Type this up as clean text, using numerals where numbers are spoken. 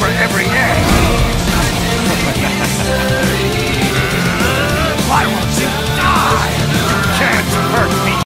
over every egg.